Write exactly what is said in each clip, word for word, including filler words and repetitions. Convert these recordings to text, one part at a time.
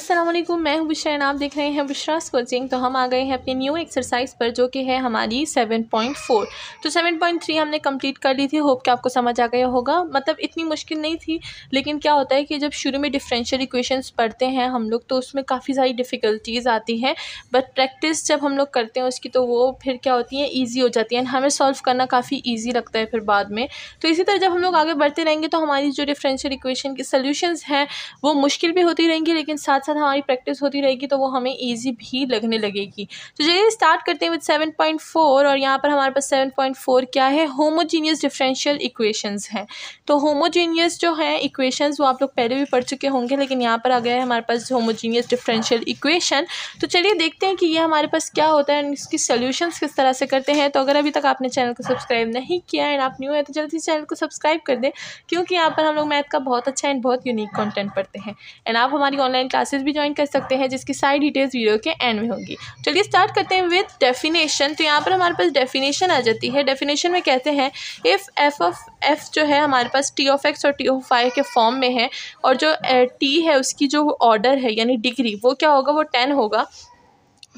अस्सलाम वालेकुम, मैं हूं बुशरा और आप देख रहे हैं बुशरा's कोचिंग। तो हम आ गए हैं अपनी न्यू एक्सरसाइज पर जो कि है हमारी सेवन पॉइंट फोर। तो सेवन पॉइंट थ्री हमने कंप्लीट कर ली थी, होप कि आपको समझ आ गया होगा। मतलब इतनी मुश्किल नहीं थी, लेकिन क्या होता है कि जब शुरू में डिफरेंशियल इक्वेशंस पढ़ते हैं हम लोग तो उसमें काफ़ी सारी डिफ़िकल्टीज़ आती हैं, बट प्रैक्टिस जब हम लोग करते हैं उसकी तो वो फिर क्या होती हैं, ईजी हो जाती हैं, हमें सॉल्व करना काफ़ी ईजी लगता है फिर बाद में। तो इसी तरह जब हम लोग आगे बढ़ते रहेंगे तो हमारी जो डिफरेंशियल इक्वेशन की सोल्यूशंस हैं वो मुश्किल भी होती रहेंगी, लेकिन साथ साथ हमारी प्रैक्टिस होती रहेगी तो वो हमें इजी भी लगने लगेगी। तो चलिए स्टार्ट करते हैं विद सेवन पॉइंट फोर। और यहाँ पर हमारे पास सेवन पॉइंट फोर क्या है, होमोजीनियस डिफरेंशियल इक्वेशंस हैं। तो होमोजीनियस जो हैं इक्वेशंस वो आप लोग पहले भी पढ़ चुके होंगे, लेकिन यहाँ पर आ गया है हमारे पास होमोजीनियस डिफरेंशियल इक्वेशन। तो चलिए देखते हैं कि ये हमारे पास क्या होता है, इसकी सोल्यूशंस किस तरह से करते हैं। तो अगर अभी तक आपने चैनल को सब्सक्राइब नहीं किया है, आप न्यू है तो जल्दी चैनल को सब्सक्राइब कर दें, क्योंकि यहाँ पर हम लोग मैथ का बहुत अच्छा एंड बहुत यूनिक कॉन्टेंट पढ़ते हैं। एंड आप हमारी ऑनलाइन क्लासेस भी ज्वाइन कर सकते हैं जिसकी सारी डिटेल्स वीडियो के एंड में होगी। चलिए स्टार्ट करते हैं विद डेफिनेशन। तो यहाँ पर हमारे पास डेफिनेशन आ जाती है। डेफिनेशन में कहते हैं इफ़ एफ ऑफ एफ जो है हमारे पास टी ऑफ एक्स और टी ऑफ वाई के फॉर्म में है, और जो टी uh, है उसकी जो ऑर्डर है यानी डिग्री वो क्या होगा, वो टेन होगा।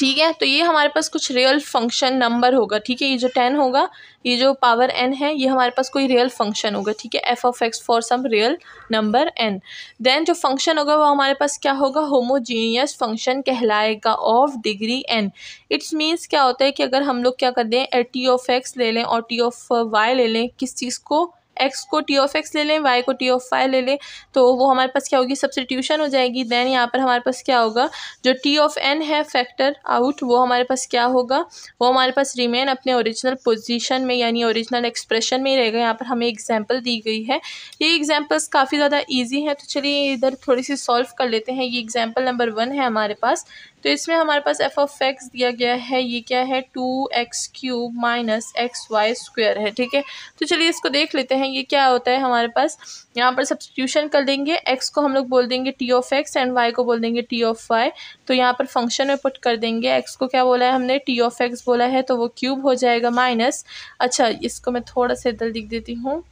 ठीक है, तो ये हमारे पास कुछ रियल फंक्शन नंबर होगा। ठीक है, ये जो टेन होगा, ये जो पावर एन है, ये हमारे पास कोई रियल फंक्शन होगा। ठीक है, F of x for some real number n. Then जो फंक्शन होगा वो हमारे पास क्या होगा, होमोजीनियस फंक्शन कहलाएगा of degree n. It's means क्या होता है कि अगर हम लोग क्या कर दें, टी ऑफ एक्स ले लें और टी ऑफ वाई ले लें, किस चीज़ को, एक्स को टी ऑफ एक्स ले लें, वाई को टी ऑफ वाई ले लें, तो वो हमारे पास क्या होगी, सब्सटीट्यूशन हो जाएगी। देन यहाँ पर हमारे पास क्या होगा, जो टी ऑफ एन है फैक्टर आउट, वो हमारे पास क्या होगा, वो हमारे पास रिमेन अपने ओरिजिनल पोजीशन में यानी ओरिजिनल एक्सप्रेशन में ही रहेगा। यहाँ पर हमें एग्जाम्पल दी गई है, ये एग्जाम्पल्स काफ़ी ज़्यादा ईजी हैं, तो चलिए इधर थोड़ी सी सॉल्व कर लेते हैं। ये एग्जाम्पल नंबर वन है हमारे पास, तो इसमें हमारे पास एफ ऑफ एक्स दिया गया है, ये क्या है, two x cube minus x y square है। ठीक है, तो चलिए इसको देख लेते हैं ये क्या होता है। हमारे पास यहाँ पर सब्स्टिट्यूशन कर देंगे, एक्स को हम लोग बोल देंगे T of x and Y को बोल देंगे टी ऑफ वाई। तो यहाँ पर फंक्शन में पुट कर देंगे, एक्स को क्या बोला है हमने, टी ऑफ एक्स बोला है, तो वो क्यूब हो जाएगा माइनस, अच्छा इसको मैं थोड़ा सा इधर लिख देती हूँ,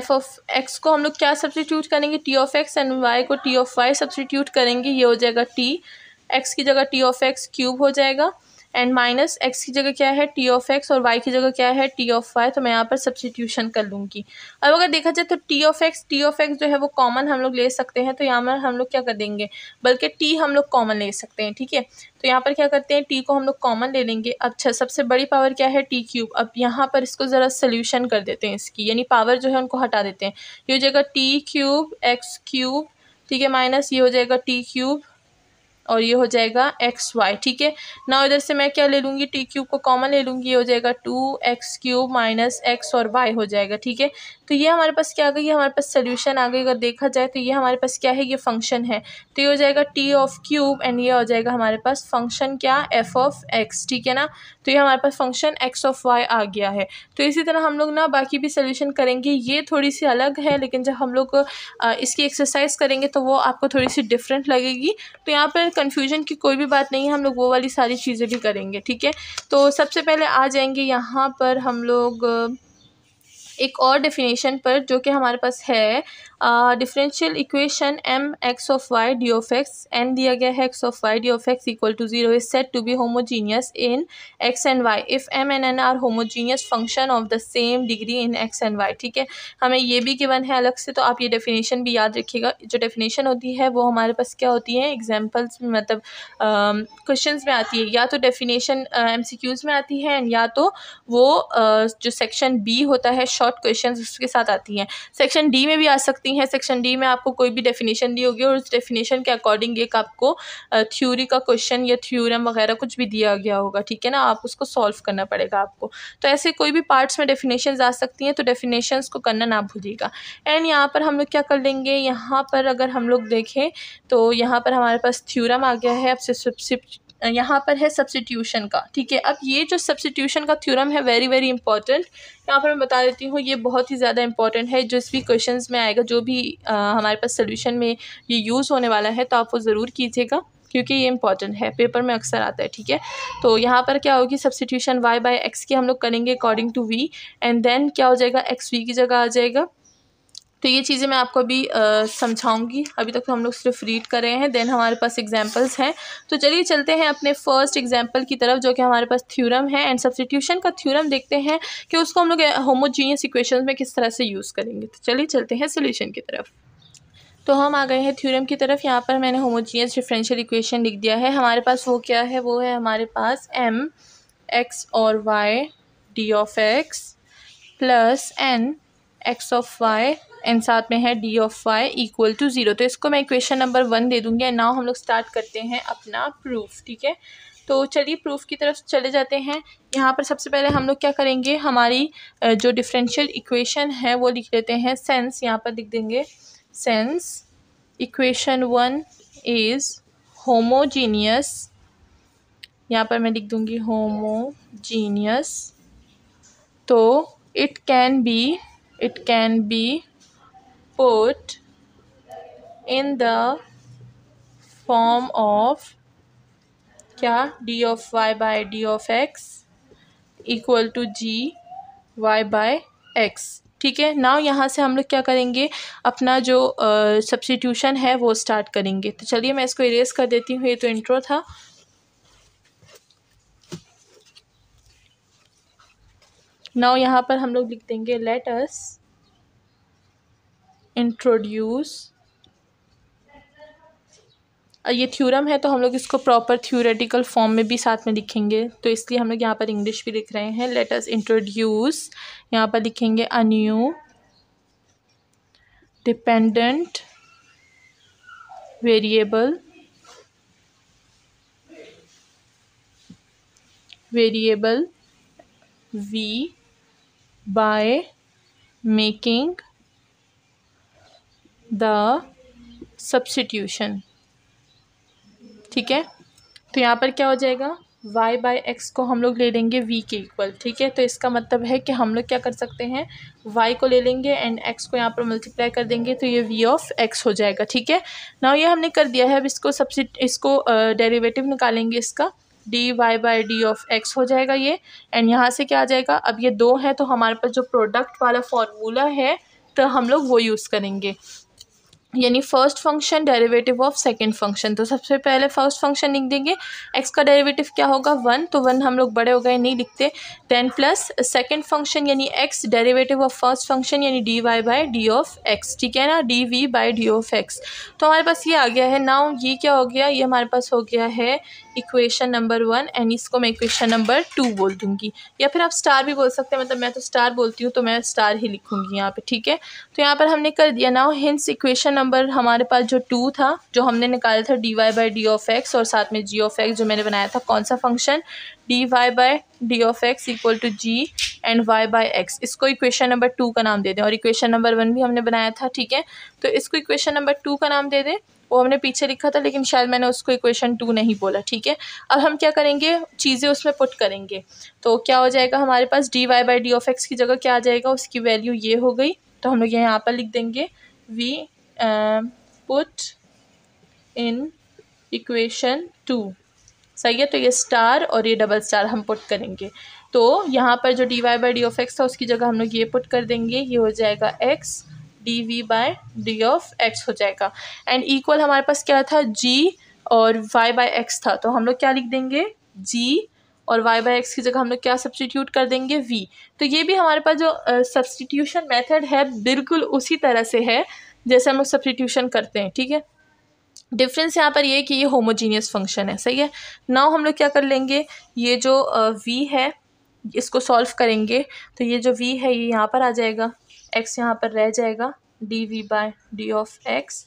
एफ ऑफ एक्स को हम लोग क्या सब्स्टिट्यूट करेंगे, T of x and Y को टी ऑफ वाई सब्स्टिट्यूट करेंगे, ये हो जाएगा टी एक्स की जगह टी ऑफ एक्स क्यूब हो जाएगा एंड माइनस एक्स की जगह क्या है टी ऑफ एक्स और वाई की जगह क्या है टी ऑफ वाई। तो मैं यहाँ पर सब्स्टिट्यूशन कर लूँगी। अब अगर देखा जाए तो t of x t of x जो है वो कॉमन हम लोग ले सकते हैं, तो यहाँ पर हम लोग क्या कर देंगे, बल्कि टी हम लोग कॉमन ले सकते हैं। ठीक है, तो यहाँ पर क्या करते हैं, टी को हम लोग कॉमन ले लेंगे। अच्छा, सबसे बड़ी पावर क्या है, टी क्यूब। अब यहाँ पर इसको ज़रा सोल्यूशन कर देते हैं इसकी, यानी पावर जो है उनको हटा देते हैं। ये हो जाएगा टी क्यूब एक्स क्यूब, ठीक है, माइनस ये हो जाएगा टी क्यूब और ये हो जाएगा एक्स वाई। ठीक है ना, इधर से मैं क्या ले लूँगी, टी क्यूब को कॉमन ले लूँगी, ये हो जाएगा two x cube minus x और वाई हो जाएगा। ठीक है, तो ये हमारे पास क्या आ गई, हमारे पास सोल्यूशन आ गई। अगर देखा जाए तो ये हमारे पास क्या है, ये फंक्शन है, तो ये हो जाएगा टी ऑफ क्यूब एंड ये हो जाएगा हमारे पास फंक्शन क्या, एफ ऑफ एक्स। ठीक है ना, तो ये हमारे पास फंक्शन एक्स ऑफ वाई आ गया है। तो इसी तरह हम लोग ना बाकी भी सोल्यूशन करेंगे, ये थोड़ी सी अलग है, लेकिन जब हम लोग इसकी एक्सरसाइज करेंगे तो वो आपको थोड़ी सी डिफरेंट लगेगी। तो यहाँ पर कन्फ्यूजन की कोई भी बात नहीं है, हम लोग वो वाली सारी चीज़ें भी करेंगे। ठीक है, तो सबसे पहले आ जाएंगे यहाँ पर हम लोग एक और डेफिनेशन पर जो कि हमारे पास है differential equation M x of Y D of x, N दिया गया है x of Y D of x equal to zero is set to be homogeneous in x and Y if M and N are homogeneous function of the same degree in x and Y. ठीक है, हमें ये भी given है अलग से, तो आप ये डेफिनेशन भी याद रखिएगा। जो डेफिनेशन होती है वो हमारे पास क्या होती है, एग्जाम्पल्स में मतलब क्वेश्चन uh, में आती है, या तो डेफिनेशन एम सी क्यूज में आती है एंड या तो वो uh, जो सेक्शन बी होता है शॉर्ट क्वेश्चन उसके साथ आती हैं। सेक्शन डी में भी आ सकती हैं, सेक्शन डी में आपको कोई भी डेफिनेशन दी होगी और उस डेफिनेशन के अकॉर्डिंग एक आपको थ्योरी का क्वेश्चन या थ्योरम वगैरह कुछ भी दिया गया होगा। ठीक है ना, आप उसको सॉल्व करना पड़ेगा आपको। तो ऐसे कोई भी पार्ट्स में डेफिनेशंस आ सकती हैं, तो डेफिनेशंस को करना ना भूलिएगा। एंड यहाँ पर हम लोग क्या कर लेंगे, यहाँ पर अगर हम लोग देखें तो यहाँ पर हमारे पास थ्योरम आ गया है, आपसे सब्सिट्यूट यहाँ पर है सब्स्टिट्यूशन का। ठीक है, अब ये जो सब्स्टिट्यूशन का थ्योरम है वेरी वेरी इंपॉर्टेंट, यहाँ पर मैं बता देती हूँ, ये बहुत ही ज़्यादा इंपॉर्टेंट है, जो इस भी क्वेश्चंस में आएगा, जो भी आ, हमारे पास सोल्यूशन में ये यूज़ होने वाला है, तो आप वो ज़रूर कीजिएगा क्योंकि ये इंपॉर्टेंट है, पेपर में अक्सर आता है। ठीक है, तो यहाँ पर क्या होगी, सब्स्टिट्यूशन वाई बाई एक्स की हम लोग करेंगे according to we, and then क्या हो जाएगा, एक्स वी की जगह आ जाएगा। तो ये चीज़ें मैं आपको अभी समझाऊंगी। अभी तक तो हम लोग सिर्फ रीड कर रहे हैं, देन हमारे पास एग्जांपल्स हैं। तो चलिए चलते हैं अपने फर्स्ट एग्जांपल की तरफ, जो कि हमारे पास थ्योरम है एंड सब्स्टिट्यूशन का थ्योरम। देखते हैं कि उसको हम लोग होमोजीनियस इक्वेशन में किस तरह से यूज़ करेंगे। तो चलिए चलते हैं सोल्यूशन की तरफ। तो हम आ गए हैं थ्योरम की तरफ। यहाँ पर मैंने होमोजीनियस डिफरेंशियल इक्वेशन लिख दिया है। हमारे पास वो क्या है, वो है हमारे पास m x और y d of x plus n x of y and साथ में है d of y equal to zero. तो इसको मैं इक्वेशन नंबर वन दे दूँगी। नाउ हम लोग स्टार्ट करते हैं अपना प्रूफ। ठीक है, तो चलिए प्रूफ की तरफ चले जाते हैं। यहाँ पर सबसे पहले हम लोग क्या करेंगे, हमारी जो डिफरेंशियल इक्वेशन है वो लिख लेते हैं। सेंस यहाँ पर लिख देंगे, since equation one is homogeneous, यहाँ पर मैं लिख दूँगी होमोजीनियस। तो it can be it can be put in the form of क्या, d of y by d of x equal to g y by x. ठीक है, नाउ यहाँ से हम लोग क्या करेंगे, अपना जो सब्स्टिट्यूशन uh, है वो स्टार्ट करेंगे। तो चलिए मैं इसको इरेज कर देती हूँ, ये तो इंट्रो था। नाउ यहाँ पर हम लोग लिख देंगे लेट अस इंट्रोड्यूस। ये थ्योरम है तो हम लोग इसको प्रॉपर थ्योरेटिकल फॉर्म में भी साथ में लिखेंगे, तो इसलिए हम लोग यहाँ पर इंग्लिश भी लिख रहे हैं। लेट अस इंट्रोड्यूस, यहाँ पर लिखेंगे a new dependent variable variable v by making the substitution. ठीक है, तो यहाँ पर क्या हो जाएगा, y बाई एक्स को हम लोग ले लेंगे v के इक्वल। ठीक है, तो इसका मतलब है कि हम लोग क्या कर सकते हैं, y को ले लेंगे एंड x को यहाँ पर मल्टीप्लाई कर देंगे, तो ये v ऑफ x हो जाएगा। ठीक है, नाउ ये हमने कर दिया है। अब इसको सब्सिट इसको डेरिवेटिव uh, निकालेंगे इसका, D Y by D of x हो जाएगा ये। एंड यहाँ से क्या आ जाएगा, अब ये दो है तो हमारे पास जो प्रोडक्ट वाला फॉर्मूला है तो हम लोग वो यूज़ करेंगे, यानी first function derivative of second function. तो सबसे पहले फर्स्ट फंक्शन लिख देंगे, एक्स का डेरिवेटिव क्या होगा, वन। तो वन हम लोग बड़े हो गए नहीं लिखते, टेन प्लस सेकंड फंक्शन यानी x, derivative of first function यानी D Y by D of x. ठीक है ना, D we by D of x. तो हमारे पास ये आ गया है। नाउ ये क्या हो गया, ये हमारे पास हो गया है इक्वेशन नंबर वन एंड इसको मैं इक्वेशन नंबर टू बोल दूँगी, या फिर आप स्टार भी बोल सकते हैं। मतलब मैं तो स्टार बोलती हूँ तो मैं स्टार ही लिखूँगी यहाँ पर। ठीक है, तो यहाँ पर हमने कर दिया। नाउ हिंस इक्वेशन नंबर हमारे पास जो टू था, जो हमने निकाला था D Y by D of x और साथ में जी ऑफ एक्स, जो मैंने बनाया था कौन सा function, D Y by D of x equal to ji and Y by x, इसको इक्वेशन नंबर टू का नाम दे दें। और इक्वेशन नंबर वन भी हमने बनाया था, ठीक है, तो इसको इक्वेशन नंबर टू का नाम दे दें। वो हमने पीछे लिखा था लेकिन शायद मैंने उसको इक्वेशन टू नहीं बोला। ठीक है, अब हम क्या करेंगे, चीज़ें उसमें पुट करेंगे। तो क्या हो जाएगा, हमारे पास D Y by D of x की जगह क्या आ जाएगा, उसकी वैल्यू ये हो गई। तो हम लोग यहाँ पर लिख देंगे v put in equation two. सही है, तो ये स्टार और ये डबल स्टार हम पुट करेंगे। तो यहाँ पर जो D Y by D of x था उसकी जगह हम लोग ये पुट कर देंगे, ये हो जाएगा x d we by D of x हो जाएगा। एंड इक्वल हमारे पास क्या था, जी और वाई बाई एक्स था, तो हम लोग क्या लिख देंगे, जी और y बाई एक्स की जगह हम लोग क्या सब्स्टिट्यूट कर देंगे, v। तो ये भी हमारे पास जो सब्स्टिट्यूशन uh, मेथड है बिल्कुल उसी तरह से है जैसे हम लोग सब्स्टिट्यूशन करते हैं। ठीक है, डिफरेंस यहाँ पर ये कि ये होमोजीनियस फंक्शन है। सही है, नाउ हम लोग क्या कर लेंगे, ये जो uh, v है इसको सॉल्व करेंगे। तो ये जो v है ये यहाँ पर आ जाएगा, x यहाँ पर रह जाएगा, D we by D of x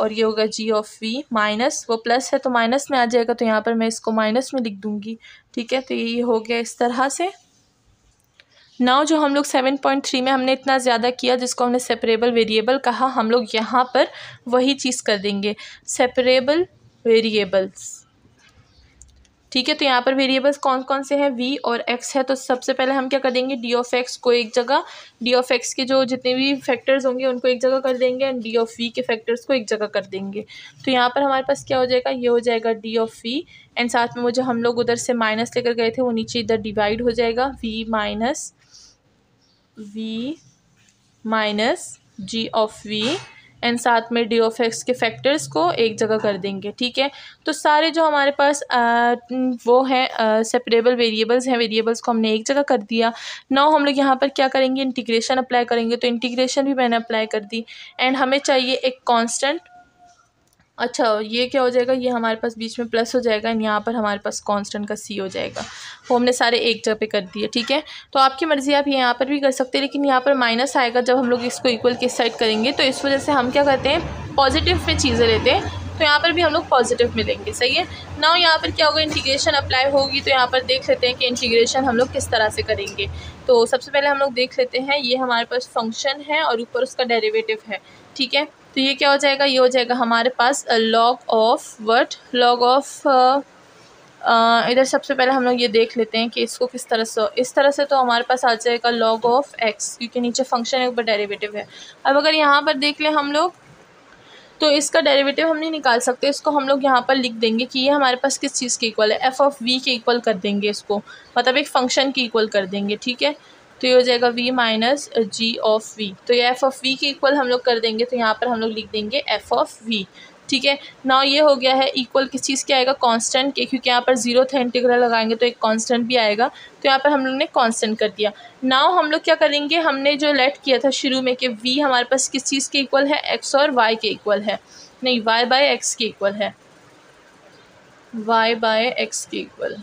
और ये होगा जी ऑफ वी माइनस, वो प्लस है तो माइनस में आ जाएगा, तो यहाँ पर मैं इसको माइनस में लिख दूँगी। ठीक है, तो ये हो गया इस तरह से। नाउ जो हम लोग सेवन पॉइंट थ्री में हमने इतना ज़्यादा किया जिसको हमने सेपरेबल वेरिएबल कहा, हम लोग यहाँ पर वही चीज़ कर देंगे, सेपरेबल वेरिएबल्स। ठीक है, तो यहाँ पर वेरिएबल्स कौन कौन से हैं, v और x है। तो सबसे पहले हम क्या कर देंगे, डी ऑफ एक्स को एक जगह, डी ऑफ एक्स के जो जितने भी फैक्टर्स होंगे उनको एक जगह कर देंगे एंड डी ऑफ v के फैक्टर्स को एक जगह कर देंगे। तो यहाँ पर हमारे पास क्या हो जाएगा, ये हो जाएगा डी ऑफ v एंड साथ में वो जो हम लोग उधर से माइनस लेकर गए थे वो नीचे इधर डिवाइड हो जाएगा, v minus v minus ji of we and साथ में डी ऑफ एक्स के फैक्टर्स को एक जगह कर देंगे। ठीक है, तो सारे जो हमारे पास आ, वो हैं सेपरेबल वेरिएबल्स हैं, वेरिएबल्स को हमने एक जगह कर दिया। नाउ हम लोग यहाँ पर क्या करेंगे, इंटीग्रेशन अप्लाई करेंगे। तो इंटीग्रेशन भी मैंने अप्लाई कर दी एंड हमें चाहिए एक कांस्टेंट। अच्छा, ये क्या हो जाएगा, ये हमारे पास बीच में प्लस हो जाएगा एंड यहाँ पर हमारे पास कांस्टेंट का सी हो जाएगा। वो हमने सारे एक जगह पे कर दिए। ठीक है, तो आपकी मर्ज़ी, आप ये यहाँ पर भी कर सकते हैं, लेकिन यहाँ पर माइनस आएगा जब हम लोग इसको इक्वल के साइड करेंगे। तो इस वजह से हम क्या करते हैं, पॉजिटिव में चीज़ें लेते हैं। तो यहाँ पर भी हम लोग पॉजिटिव मिलेंगे। सही है, नाउ यहाँ पर क्या होगा, इंटीग्रेशन अप्लाई होगी। तो यहाँ पर देख लेते हैं कि इंटीग्रेशन हम लोग किस तरह से करेंगे। तो सबसे पहले हम लोग देख लेते हैं, ये हमारे पास फंक्शन है और ऊपर उसका डेरिवेटिव है। ठीक है, तो ये क्या हो जाएगा, ये हो जाएगा हमारे पास log of what, log of इधर। सबसे पहले हम लोग ये देख लेते हैं कि इसको किस तरह से, इस तरह से तो हमारे पास आ जाएगा लॉग ऑफ एक्स, क्योंकि नीचे फंक्शन है ऊपर डेरिवेटिव है। अब अगर यहाँ पर देख लें हम लोग, तो इसका डेरिवेटिव हम नहीं निकाल सकते। इसको हम लोग यहाँ पर लिख देंगे कि ये हमारे पास किस चीज़ के इक्वल है, एफ़ ऑफ वी के इक्वल कर देंगे इसको, मतलब एक फ़ंक्शन के इक्वल कर देंगे। ठीक है, तो ये हो जाएगा v minus ji of v. तो ये f ऑफ v के इक्वल हम लोग कर देंगे। तो यहाँ पर हम लोग लिख देंगे f ऑफ v। ठीक है, नाउ ये हो गया है इक्वल किस चीज़ के आएगा, कांस्टेंट के, क्योंकि यहाँ पर जीरो था, इंटीग्रल लगाएंगे तो एक कांस्टेंट भी आएगा। तो यहाँ पर हम लोग ने कांस्टेंट कर दिया। नाउ हम लोग क्या करेंगे, हमने जो लेट किया था शुरू में कि v हमारे पास किस चीज़ के इक्वल है, x और y के इक्वल है, नहीं y बाय एक्स के इक्वल है, y बाय एक्स के इक्वल।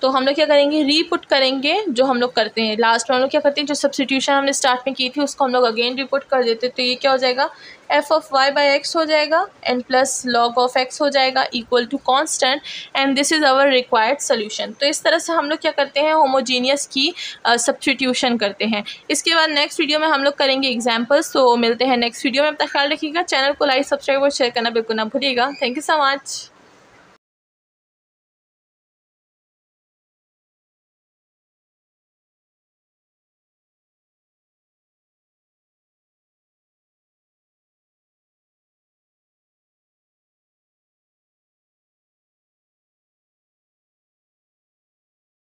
तो हम लोग क्या करेंगे, रीपुट करेंगे जो हम लोग करते हैं लास्ट में। हम लोग क्या करते हैं, जो सब्सटीट्यूशन हमने स्टार्ट में की थी उसको हम लोग अगेन रीपुट कर देते। तो ये क्या हो जाएगा, f of y by x हो जाएगा and plus log of x हो जाएगा equal to constant and this is our required solution. तो इस तरह से हम लोग क्या करते हैं, होमोजीनियस की सब्सटीट्यूशन uh, करते हैं। इसके बाद नेक्स्ट वीडियो में हम लोग करेंगे एग्जाम्पल्स। तो मिलते हैं नेक्स्ट वीडियो में, अपना ख्याल रखिएगा। चैनल को लाइक, सब्सक्राइब और शेयर करना बिल्कुल ना भूलिएगा। Thank you so much.